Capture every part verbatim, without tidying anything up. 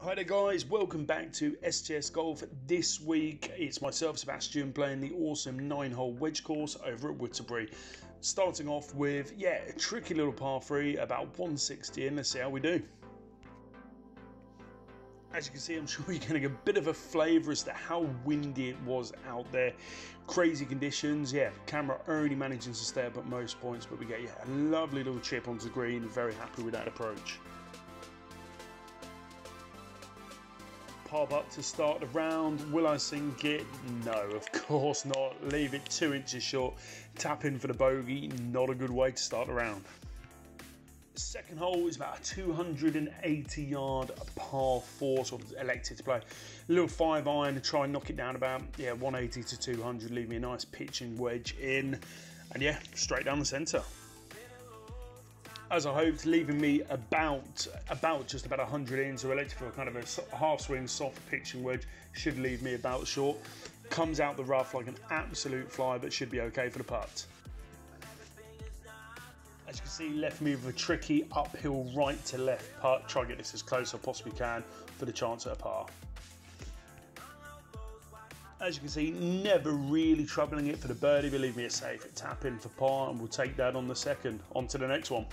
Hi there guys, welcome back to S T S Golf. This week it's myself Sebastian playing the awesome nine hole wedge course over at Witterbury. Starting off with, yeah, a tricky little par three, about one sixty in, let's see how we do. As you can see, I'm sure you're getting a bit of a flavour as to how windy it was out there. Crazy conditions, yeah, camera only managing to stay up at most points, but we get yeah, a lovely little chip onto the green, very happy with that approach. Pop up to start the round. Will I sink it? No, of course not. Leave it two inches short. Tap in for the bogey. Not a good way to start the round. The second hole is about a two hundred eighty yard par four, sort of elected to play. A little five iron, try and knock it down about yeah one eighty to two hundred. Leave me a nice pitching wedge in, and yeah, straight down the centre. As I hoped, leaving me about about just about one hundred in, so elected for kind of a half swing, soft pitching wedge, should leave me about short. Comes out the rough like an absolute fly, but should be okay for the putt. As you can see, left me with a tricky uphill right to left putt. Try and get this as close as I possibly can for the chance at a par. As you can see, never really troubling it for the birdie, but leave me a safe tap in for par, and we'll take that on the second. On to the next one.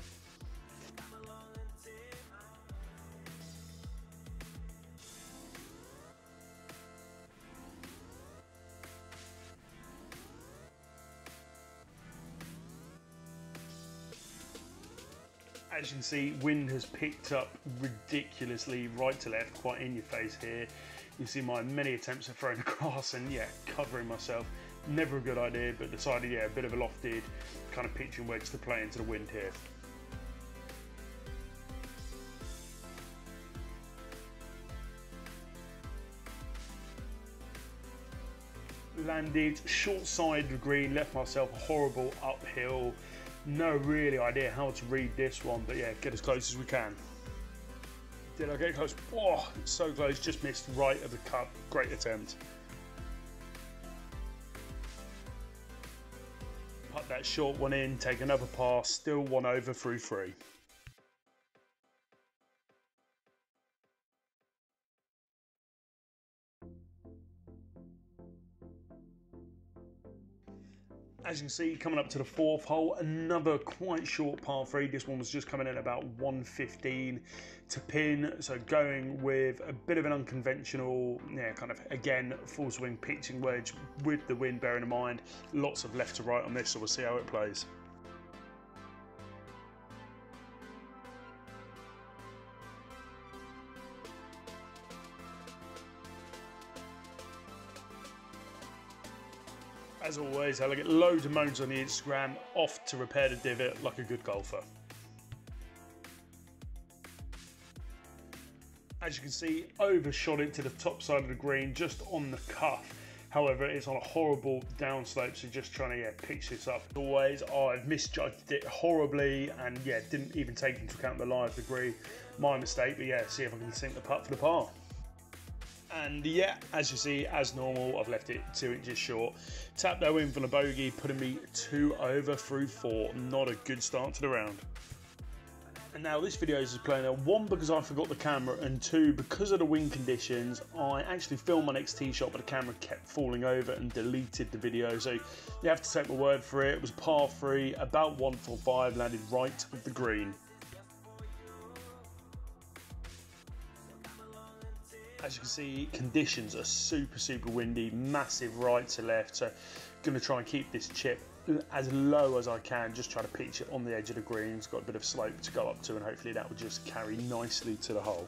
As you can see, wind has picked up ridiculously right to left, quite in your face here. You can see my many attempts at throwing across and yeah, covering myself. Never a good idea, but decided yeah, a bit of a lofted kind of pitching wedge to play into the wind here. Landed short side of the green, left myself a horrible uphill. No really idea how to read this one, but yeah, get as close as we can. Did I get close? Oh, so close, just missed right of the cup. Great attempt. Put that short one in, take another par, still one over through three. As you can see, coming up to the fourth hole, another quite short par three. This one was just coming in about one fifteen to pin. So going with a bit of an unconventional, yeah, kind of, again, full swing pitching wedge with the wind, bearing in mind, lots of left to right on this, so we'll see how it plays. As always, I get loads of moans on the Instagram, off to repair the divot like a good golfer. As you can see, overshot it to the top side of the green, just on the cuff. However, it's on a horrible downslope, so just trying to yeah, pitch this up. As always, oh, I've misjudged it horribly and yeah, didn't even take into account the lie of the green. My mistake, but yeah, see if I can sink the putt for the par. And yeah, as you see, as normal, I've left it two inches short. Tap that in for the bogey, putting me two over through four. Not a good start to the round. And now this video is playing out, one, because I forgot the camera, and two, because of the wind conditions, I actually filmed my next tee shot, but the camera kept falling over and deleted the video. So you have to take my word for it. It was par three, about one forty-five, landed right of the green. As you can see, conditions are super, super windy, massive right to left. So gonna try and keep this chip as low as I can, just try to pitch it on the edge of the green. It's got a bit of slope to go up to, and hopefully that will just carry nicely to the hole.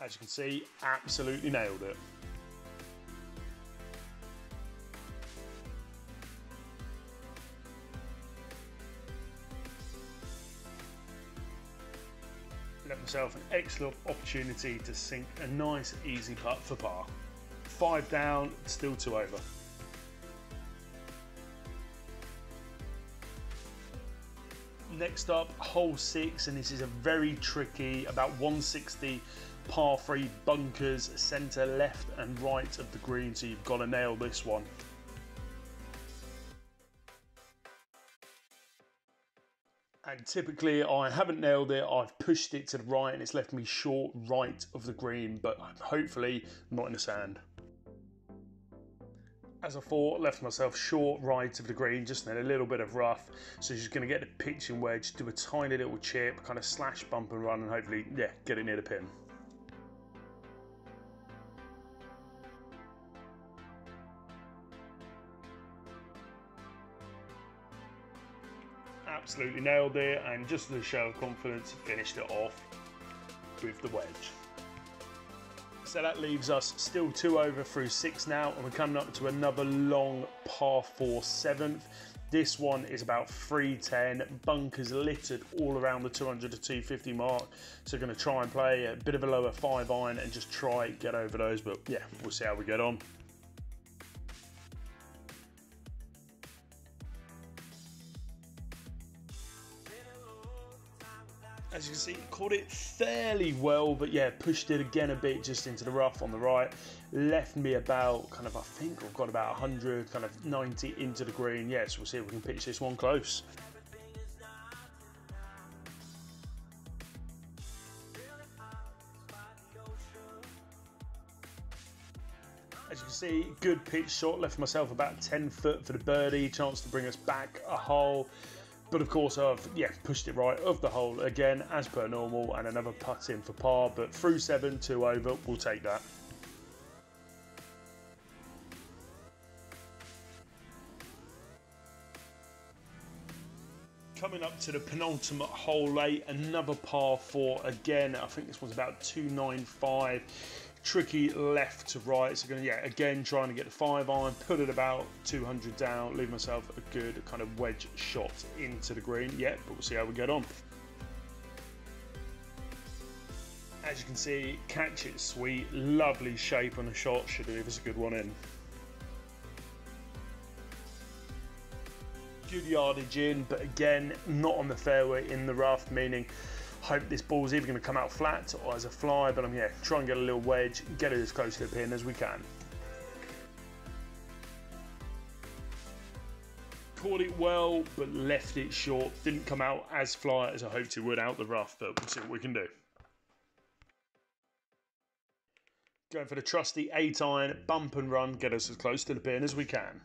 As you can see, absolutely nailed it. Left myself an excellent opportunity to sink a nice easy putt for par. Five down, still two over. Next up, hole six, and this is a very tricky, about one sixty par three, bunkers, centre, left and right of the green, so you've got to nail this one. and typically I haven't nailed it. I've pushed it to the right and it's left me short right of the green, but hopefully not in the sand. As I thought, left myself short right of the green, just then a little bit of rough. So just gonna get the pitching wedge, do a tiny little chip, kind of slash, bump and run, and hopefully, yeah, get it near the pin. Absolutely nailed it, and just as a show of confidence, finished it off with the wedge. So that leaves us still two over through six now, and we're coming up to another long par four seventh. This one is about three ten, bunkers littered all around the two hundred to two fifty mark. So gonna try and play a bit of a lower five iron and just try get over those, but yeah, we'll see how we get on. As you can see, caught it fairly well, but yeah, pushed it again a bit just into the rough on the right. Left me about kind of, I think I've got about a hundred, kind of ninety into the green. Yes, yeah, so we'll see if we can pitch this one close. As you can see, good pitch shot. Left myself about ten foot for the birdie. Chance to bring us back a hole. But of course I've yeah pushed it right of the hole again as per normal, and another putt in for par, but through seven, two over, we'll take that. Coming up to the penultimate hole eight, another par four again. I think this one's about two ninety-five. Tricky left to right, so gonna, yeah, again trying to get the five iron, put it about two hundred down, leave myself a good kind of wedge shot into the green. Yeah, but we'll see how we get on. As you can see, catch it sweet, lovely shape on the shot, should leave us a good one in. Good yardage in, but again, not on the fairway in the rough, meaning hope this ball's either going to come out flat or as a fly, but I'm yeah, trying to get a little wedge, get it as close to the pin as we can. Caught it well, but left it short. Didn't come out as fly as I hoped it would out the rough, but we'll see what we can do. Going for the trusty eight iron, bump and run, get us as close to the pin as we can.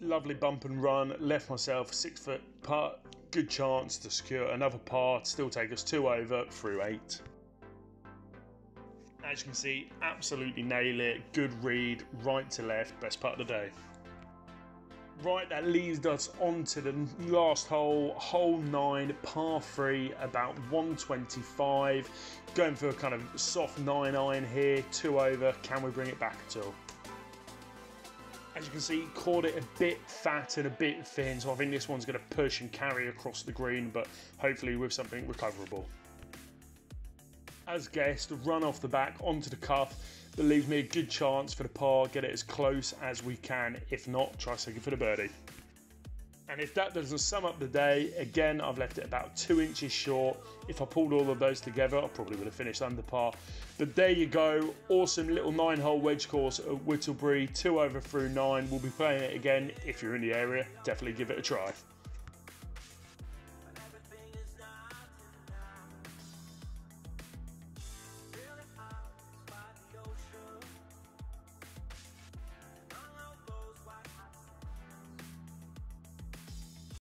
Lovely bump and run, left myself six foot putt. Good chance to secure another par, still take us two over through eight. As you can see, absolutely nail it. Good read, right to left, best putt of the day. Right, that leads us on to the last hole, hole nine, par three, about one twenty-five. Going for a kind of soft nine iron here, two over. Can we bring it back at all? As you can see, caught it a bit fat and a bit thin, so I think this one's going to push and carry across the green, but hopefully with something recoverable. As guessed, run off the back onto the cuff, that leaves me a good chance for the par, get it as close as we can, if not, try second for the birdie. And if that doesn't sum up the day, again, I've left it about two inches short. If I pulled all of those together, I probably would have finished under par. But there you go. Awesome little nine hole wedge course at Whittlebury, two over through nine. We'll be playing it again. If you're in the area, definitely give it a try.